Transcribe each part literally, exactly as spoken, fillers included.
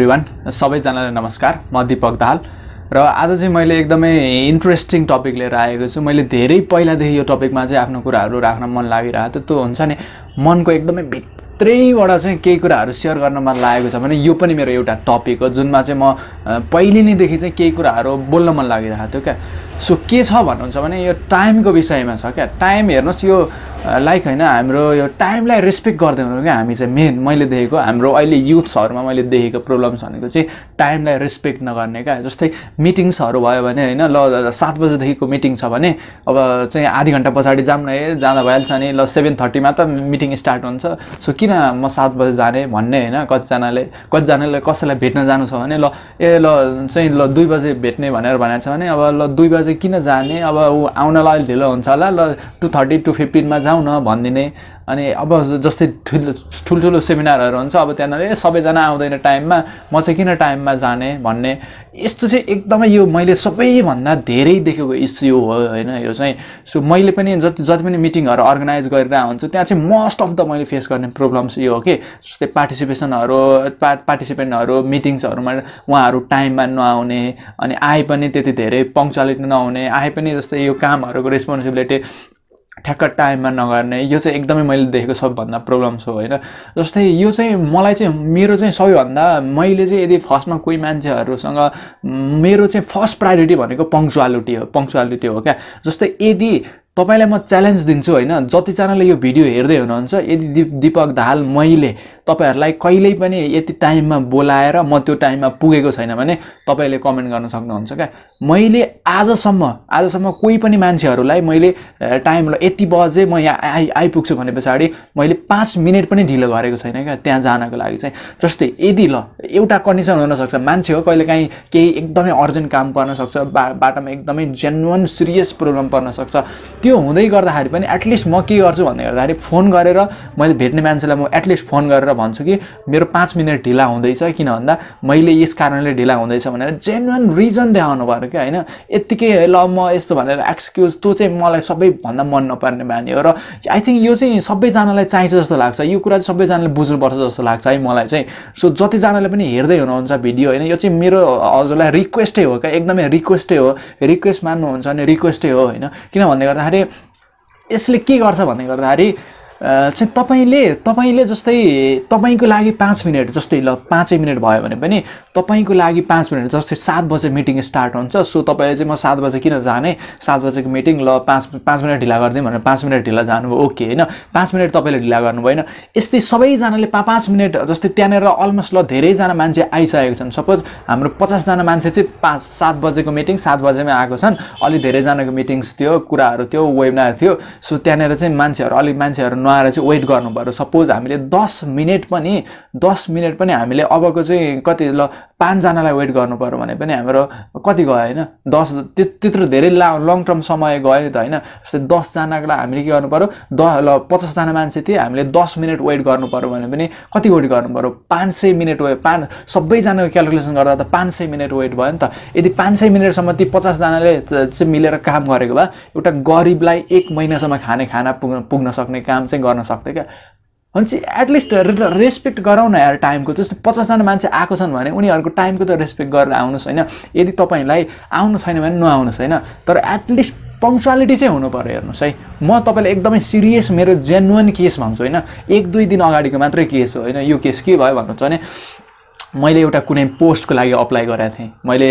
Everyone सबैजनालाई नमस्कार म दीपक दाहाल र आज चाहिँ मैले एकदमै इन्ट्रेस्टिङ टपिक लिएर आएको छु। मैले धेरै पहिला देखि यो टपिकमा चाहिँ आफ्नो कुराहरू राख्न मन लागिरहेको थियो। त्यो हुन्छ नि मनको एकदमै भित्रैबाट चाहिँ केही कुराहरू सेयर गर्न मन लागेको छ भने यो पनि मेरो एउटा टपिक हो जुनमा चाहिँ म पहिले नै देखि चाहिँ केही कुराहरू बोल्न मन लागिरहेको थियो क्या। सो के छ भन्नुहुन्छ भने यो टाइमको विषयमा छ क्या। टाइम हेर्नुस् यो लाइक हैन हाम्रो यो टाइमलाई रेस्पेक्ट गर्दैनौँ क्या हामी चाहिँ। मेन मैले देखेको हाम्रो अहिले युथ्सहरुमा मैले देखेको प्रब्लम्स भनेको चाहिँ टाइमलाई रेस्पेक्ट नगर्ने क्या। जस्तै मिटिङ्सहरु भयो भने हैन ल सात बजेदेखिको मिटिङ छ भने अब चाहिँ आधा घण्टा पछाडी जाम न ए जाँदा भइल्छ नि ल सात तीस मा त मिटिङ स्टार्ट हुन्छ। सो किन म सात बजे जाने भन्ने हैन। कति जनाले कति जनाले कसैलाई भेट्न जानु छ भने ल ए ल चाहिँ ल दुई बजे भेट्ने भनेर भनेछ भने अब ल दुई बजे किन जाने अब उ आउनलाई ढिलो हुन्छ होला ल दुई तीस दुई पचास मा जाउँ न भन्दिने। अनि अब जस्तै ठुलठुलो सेमिनारहरू हुन्छ अब त्यहाँ सबैजना आउँदैन टाइममा म चाहिँ किन टाइममा जाने भन्ने। यस्तो चाहिँ एकदमै यो मैले सबैभन्दा धेरै देखेको इस्यु हो हैन यो चाहिँ। सो मैले पनि जति जति पनि मिटिङहरू अर्गनाइज गरेर हुन्छु त्यहाँ चाहिँ मोस्ट अफ द मैले फेस गर्ने प्रब्लम्स यो हो कि जस्तै पार्टिसिपेसनहरू पार्टिसिपेन्टहरू मिटिङ्सहरूमा उहाँहरू टाइममा नआउने अनि आए पनि त्यति धेरै पङ्क्चुअलिटी नहुने आए पनि जस्तै यो कामहरूको रेस्पोन्सिबिलिटी ठ्याक्क टाइममा नगर्ने यो चाहिँ एकदमै मैले देखेको सबभन्दा प्रब्लम्स हो हैन। जस्तै यो चाहिँ मलाई चाहिँ मेरो चाहिँ सबैभन्दा मैले चाहिँ यदि फर्स्टमा कोही मान्छेहरुसँग मेरो चाहिँ फर्स्ट प्रायोरिटी भनेको पङ्क्चुअलिटी हो पङ्क्चुअलिटी हो क्या। जस्तै यदि तपाईलाई म च्यालेन्ज दिन्छु हैन जतिजनाले यो भिडियो हेर्दै हुनुहुन्छ यदि दीपक दाहाल मैले तपाईहरुलाई कहिल्यै पनि यति टाइममा बोलाएर म त्यो टाइममा पुगेको छैन भने तपाईले कमेन्ट गर्न सक्नुहुन्छ के। मैले आजसम्म आजसम्म कुनै पनि मान्छेहरुलाई मैले टाइम यति बजे म यहाँ आइ आइपुग्छु भनेपछि मैले पाँच मिनेट पनि ढिलो गरेको छैन के त्यहाँ जानको लागि चाहिँ। जस्तै यदि ल एउटा कन्डिसन हुन सक्छ मान्छे हो कहिलेकाहीँ केही एकदमै अर्जेन्ट काम पर्न सक्छ बाटोमा एकदमै जेन्युइन सिरियस प्रब्लम पर्न सक्छ। त्यो हुँदै गर्दाखेरि पनि एटलिस्ट म के गर्छु भन्ने गर्दाखेरि फोन गरेर मैले भेट्ने मान्छेलाई म एटलिस्ट फोन गरेर भन्छु कि मेरो पाँच मिनेट ढिला हुँदैछ किन भन्दा मैले यस कारणले ढिला हुँदैछ भनेर जेन्युइन रिजन देखाउनु पर्यो क्या हैन। यतिकै ल म यस्तो भनेर एक्सक्युज त्यो चाहिँ मलाई सबैभन्दा मन नपर्ने बानी हो र आई थिङ्क यो चाहिँ सबैजनालाई चाहिन्छ जस्तो लाग्छ। यो कुरा चाहिँ सबैजनाले बुझ्नुपर्छ जस्तो लाग्छ है मलाई चाहिँ। सो जतिजनाले पनि हेर्दै हुनुहुन्छ भिडियो हैन यो चाहिँ मेरो हजुरलाई रिक्वेस्टै हो क्या एकदमै रिक्वेस्टै हो। रिक्वेस्ट मान्नुहुन्छ भने रिक्वेस्टै हो हैन। किन भन्दै गर्दाखेरि यसले के गर्छ भन्ने गर्दाखेरि चाहिँ तपाईले तपाईले जस्तै तपाईको लागि पाँच मिनेट जस्तै ल पाँचै मिनेट भयो भने पनि तपाईको लागि पाँच मिनेट जस्तै सात बजे मिटिङ स्टार्ट हुन्छ। सो तपाईले चाहिँ म सात बजे किन जाने सात बजेको मिटिङ ल पाँच पाँच मिनेट ढिला गर्दिम भनेर पाँच मिनेट ढिला जानु ओके हैन। पाँच मिनेट तपाईले ढिला गर्नु भएन। यस्तै सबैजनाले पाँच मिनेट जस्तै त्यहाँनेर अलमोस्ट ल धेरैजना मान्छे आइसकेका छन्। सपोज हाम्रो पचास जना मान्छे चाहिँ पाँच सात बजेको मिटिङ सात बजेमै आएको छन्। अलि धेरैजनाको मिटिङ्स थियो कुराहरू थियो वेबिनार थियो। सो त्यहाँनेर चाहिँ मान्छेहरू अलि मान्छेहरू आएर चाहिँ वेट गर्नु पर्यो। सपोज हामीले दस मिनेट पनि दस मिनेट पनि हामीले अबको चाहिँ कति ल पाँचजनालाई वेट गर्नु पर्यो भने पनि हाम्रो कति गयो हैन दस त्यत्रो धेरै लङ टर्म समय गयो नि त हैन। जस्तै दसजनाको लागि हामीले के गर्नु पर्यो ल पचासजना मान्छे थिए हामीले दस मिनेट वेट गर्नु पर्यो भने पनि कति वेट गर्नु पर्यो पाँच सय मिनेट वेट पाँच सबैजनाको क्यालकुलेसन गर्दा त पाँच सय मिनेट वेट भयो नि त। यदि पाँच सय मिनेटसम्म ती पचासजनाले चाहिँ मिलेर काम गरेको भए एउटा गरिबलाई एक महिनासम्म खाने खाना पुग्न पुग्न सक्ने काम चाहिँ गर्न सक्थे क्या। भनेपछि एटलिस्ट रेस्पेक्ट गरौँ न यार टाइमको। जस्तै पचासजना मान्छे आएको छन् भने उनीहरूको टाइमको त रेस्पेक्ट गरेर आउनुहोस् होइन। यदि तपाईँलाई आउनु छैन भने नआउनुहोस् होइन तर एटलिस्ट पङ्क्चुअलिटी चाहिँ हुनु पर्यो। हेर्नुहोस् है म तपाईँलाई एकदमै सिरियस मेरो जेन्युइन केस भन्छु होइन। एक दुई दिन अगाडिको मात्रै केस हो होइन। यो केस के भयो भन्नुहुन्छ भने मैले एउटा कुनै पोस्टको लागि अप्लाई गरेको थिएँ। मैले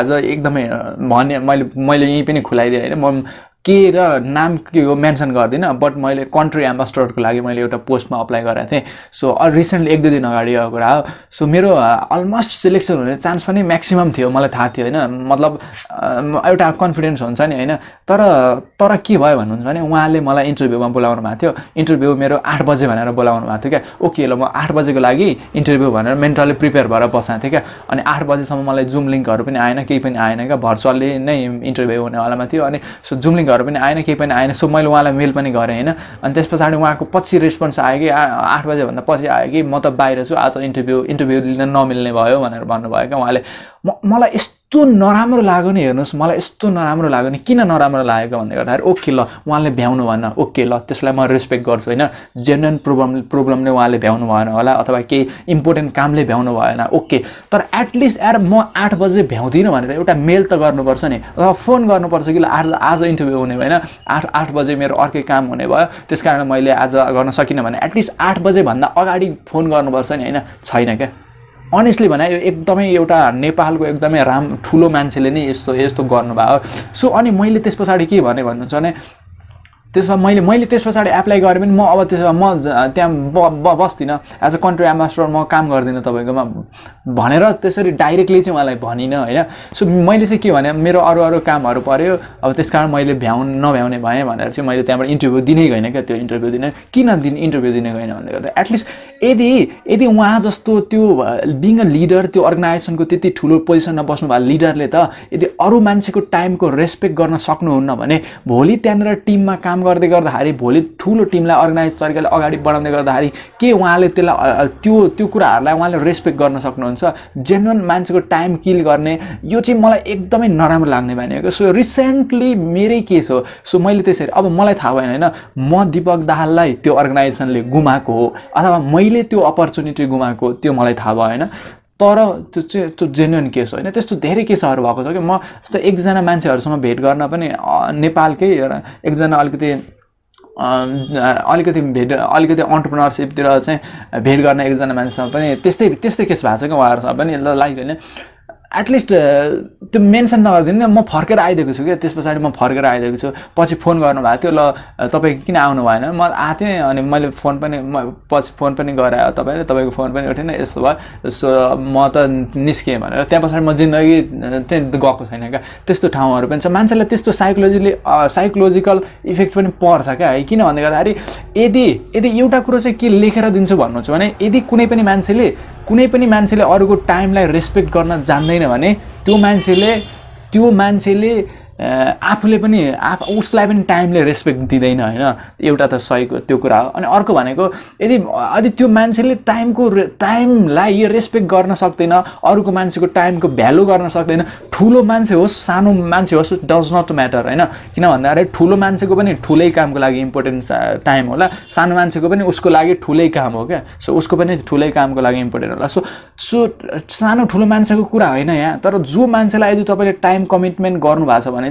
आज एकदमै भने मैले मैले यहीँ पनि खुलाइदिएँ होइन म के र नाम के हो मेन्सन गर्दिनँ बट मैले कन्ट्री एम्बेसडरको लागि मैले एउटा पोस्टमा अप्लाई गरेको थिएँ। सो रिसेन्टली एक दुई दिन अगाडि यो कुरा हो। सो मेरो अलमोस्ट सिलेक्सन हुने चान्स पनि म्याक्सिमम थियो मलाई थाहा थियो होइन। मतलब एउटा कन्फिडेन्स हुन्छ नि होइन। तर तर के भयो भन्नुहुन्छ भने उहाँले मलाई इन्टरभ्यूमा बोलाउनु भएको थियो। इन्टरभ्यू मेरो आठ बजे भनेर बोलाउनु भएको थियो क्या। ओके ल म आठ बजेको लागि इन्टरभ्यू भनेर मेन्टली प्रिपेयर भएर बसेको थिएँ क्या। अनि आठ बजेसम्म मलाई जुम लिङ्कहरू पनि आएन केही पनि आएन क्या। भर्चुअल्ली नै इन्टरभ्यू हुनेवालामा थियो। अनि सो जुम लिङ्क हरू पनि आएन केही पनि आएन। सो मैले उहाँलाई मेल पनि गरेँ हैन। अनि त्यसपछि उहाँको पछि रेस्पोन्स आयो कि आठ बजे भन्दा पछि आयो कि म त बाहिर छु आज इन्टरभ्यू इन्टरभ्यू लिन नमिल्ने भयो भनेर भन्नुभयो क्या उहाँले। म मलाई यस्तो यस्तो नराम्रो लाग्यो नि हेर्नुस् मलाई यस्तो नराम्रो लाग्यो नि किन नराम्रो लागेको भन्ने गर्दा ओके ल उहाँले भ्याउनु भएन ओके ल त्यसलाई म रेस्पेक्ट गर्छु हैन जेन्युइन प्रब्लम प्रब्लमले उहाँले भ्याउनु भएन होला अथवा केही इम्पोर्टेन्ट कामले भ्याउनु भएन ओके तर एट लिस्ट यार म आठ बजे भ्याउँदिन भनेर एउटा मेल त गर्नुपर्छ नि अथवा फोन गर्नुपर्छ कि ल आज इन्टरभ्यु हुने हैन आठ आठ बजे मेरो अर्कै काम हुने भयो त्यसकारण मैले आज गर्न सकिन भने एट लिस्ट आठ बजे भन्दा अगाडि फोन गर्नुपर्छ नि हैन छैन के Honestly, when I am Nepal, I am Ram Tulo Mancelini is to is to Gornaba. So only Militis Pasadi Kivan. This was my Militis Pasadi apply government more about this Bostina as a country ambassador more Cam Gordina Tobagama Bonera Tessari directly to Malay Bonina. So Milisikivan, Miro Oro Cam or Pario, of this car Mile Bion, no one by him, and I see my interview Dinega to interview dinner, Kina didn't interview Dinega. At least Eddie, Eddie was just to being a leader to organize and go to the Tulu position of Boston by leader later. Eddie Orumansico time could respect Gorna Sokno Navane, Boli Tanner team काम गर्दै गर्दा हारी भोलि ठूलो टिमलाई organise तरिकाले अगाडि बढाउने गर्दा हारी के उहाँले त्यसलाई त्यो त्यो कुराहरुलाई उहाँले रेस्पेक्ट गर्न सक्नुहुन्छ जेन्युइन मान्छेको टाइम किल गर्ने यो चाहिँ मलाई एकदमै नराम्रो लाग्ने भनेको सो रिसेंटली मेरै केस हो सो मैले त्यसरी अब मलाई थाहा भएन हैन म दीपक दाहाललाई त्यो अर्गनाइजेसनले गुमाको हो अथवा मैले त्यो अपर्चुनिटी गुमाको त्यो मलाई थाहा भएन तर त्यो चाहिँ त्यो जेन्युइन केस हैन त्यस्तो धेरै केसहरु भएको छ के म जस्तो एकजना मान्छेहरुसँग भेट गर्न पनि नेपालकै एकजना अलिकति अलिकति भेट अलिकति एन्टरप्रेन्योरशिपतिर चाहिँ भेट गर्न एकजना मान्छेसँग पनि त्यस्तै त्यस्तै केस भएको छ के उहाँहरुसँग पनि लाइक हैन at least त्यो मेन्सन नगर्दिन म फर्केर आइदेको छु के त्यसपछि म फर्केर आइदेको छु पछि फोन गर्नु भएको थियो ल तपाई किन आउनु भएन म आथे अनि मैले फोन पनि पछि फोन पनि गराए तपाईले तपाईको फोन पनि उठेन यस्तो भयो सो म त निस्के भनेर त्यसपछि म जिन्दगी त्यही गएको छैन के त्यस्तो ठाउँहरु पनि छ मान्छेलाई त्यस्तो साइकोलोजीले साइकोलोजिकल इफेक्ट पनि पर्छ के है किन भन्दै गर्दाखेरि यदि यदि एउटा कुरा चाहिँ के लेखेर दिन्छु भन्नु छ भने यदि कुनै पनि मान्छेले कुनै पनि मान्छेले अरूको टाइमलाई रेस्पेक्ट गर्न जान्दैन भने त्यो मान्छेले त्यो मान्छेले आफूले पनि आफ उसलाई पनि टाइमले रेस्पेक्ट दिदैन हैन एउटा त सही त्यो कुरा हो अनि अर्को भनेको यदि यदि त्यो मान्छेले टाइमको टाइमलाई रेस्पेक्ट गर्न सक्दैन अरूको मान्छेको टाइमको भ्यालु गर्न सक्दैन ठूलो मान्छे होस् सानो मान्छे होस् डज नट म्याटर हैन किन भन्दाखेरि ठूलो मान्छेको पनि ठूलै कामको लागि इम्पोर्टेन्ट टाइम होला सानो मान्छेको पनि उसको लागि ठूलै काम हो के सो उसको पनि ठूलै कामको लागि इम्पोर्टेन्ट होला सो सो सानो ठूलो मान्छेको कुरा हैन यहाँ तर जो मान्छेलाई यदि तपाईले टाइम कमिटमेन्ट गर्नु भएको छ भने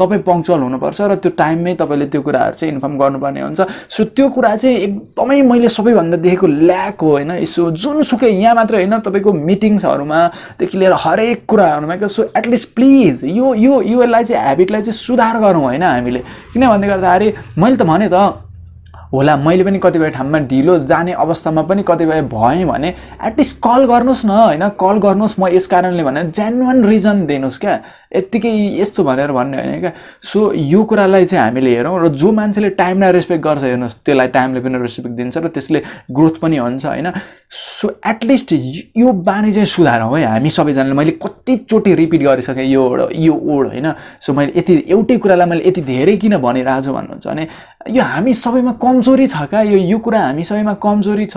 तपाईं पंक्चुअल हुनुपर्छ र त्यो टाइममै तपाईले त्यो कुराहरु चाहिँ इन्फर्म गर्नुपर्ने हुन्छ सो त्यो कुरा चाहिँ एकदमै मैले सबैभन्दा देखेको ल्याक हो हैन सो जुनसुकै यहाँ मात्र हैन तपाईको मिटिङ्सहरुमा देखि लिएर हरेक कुराहरुमा के सो एट लिस्ट प्लिज यो यो योलाई चाहिँ ह्याबिटलाई चाहिँ सुधार गरौं हैन हामीले किन भन्दै गर्दाखेरि मैले त भने त होला मैले पनि कतिबेर ठाममा ढिलो जाने अवस्थामा पनि कतिबेर भए भने एट लिस्ट कल गर्नुस् न हैन कल गर्नुस् म यस कारणले भने जेन्युइन रिजन दिनुस् के यतिकै यस्तो भनेर भन्ने हैन के सो यो कुरालाई चाहिँ हामीले हेरौं र जो मान्छेले टाइमलाई रेस्पेक्ट गर्छ हेर्नुस् त्यसलाई टाइमले पनि रेस्पेक्ट दिन्छ र त्यसले ग्रोथ पनि हुन्छ हैन सो एट लिस्ट यो बानी चाहिँ सुधारौं है हामी सबैजनाले मैले कति चोटी रिपिट गरिसके यो यो वर्ड हैन सो मैले यति एउटै कुरालाई मैले यति धेरै किन भनिरहेको छु भन्नुहुन्छ अनि यो हामी सबैमा कमजोरी छ का यो यो कुरा हामी सबैमा कमजोरी छ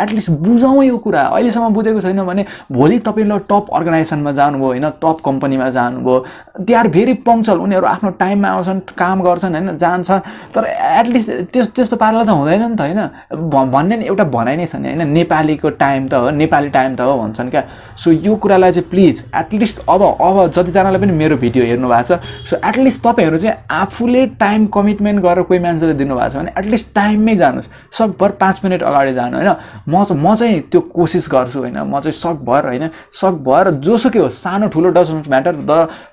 एट लिस्ट बुझौं यो कुरा अहिले सम्म बुझेको छैन भने भोलि तपाईले टप अर्गनाइजेसनमा जानुभयो हैन टप कम्पनीमा जानुभयो दे आर भेरी पंक्चुअल उनीहरु आफ्नो टाइममा आउँछन् काम गर्छन् हैन जान्छन् तर एट लिस्ट त्यस त्यस्तो पार्ला त हुँदैन नि त हैन भन्ने एउटा भनाइ नै छ नि हैन नेपालीको टाइम त हो नेपाली टाइम त हो भन्छन् के सो यो कुरालाई चाहिँ प्लिज एट लिस्ट अब अब जति जनाले पनि मेरो भिडियो हेर्नु भएको छ सो एट लिस्ट तपाईहरु चाहिँ आफूले टाइम कमिटमेन्ट गरेर कुनै मान्छेले दिनु भएको छ भने एट लिस्ट टाइममै जानुस् सकभर पाँच मिनेट अगाडि जानु हैन म म चाहिँ त्यो कोशिश गर्छु हैन म चाहिँ सकभर हैन सकभर जोसुकै हो सानो ठूलो डज नट म्याटर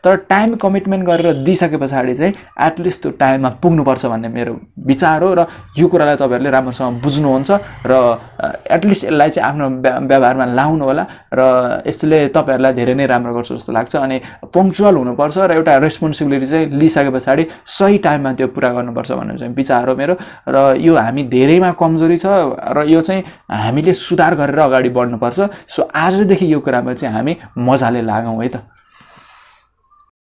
तर टाइम कमिटमेन्ट गरेर दिइसकेपछि चाहिँ एट लिस्ट त्यो टाइममा पुग्नु पर्छ भन्ने मेरो विचार हो र यो कुरालाई तपाईहरुले राम्रोसँग बुझ्नुहुन्छ र एट लिस्ट यसलाई चाहिँ आफ्नो व्यवहारमा ल्याउनु होला र यसले तपाईहरुलाई धेरै नै राम्रो गर्छ जस्तो लाग्छ अनि पंक्चुअल हुनुपर्छ र एउटा रेस्पोन्सिबिलिटी चाहिँ लिइसकेपछि सही टाइममा त्यो पूरा गर्नुपर्छ भन्ने चाहिँ विचार हो मेरो र यो हामी धेरैमा कमजोरी छ र यो चाहिँ हामीले सुधार गरेर अगाडि बढ्नुपर्छ सो आजदेखि यो कुरामा चाहिँ हामी मजाले लागौं है त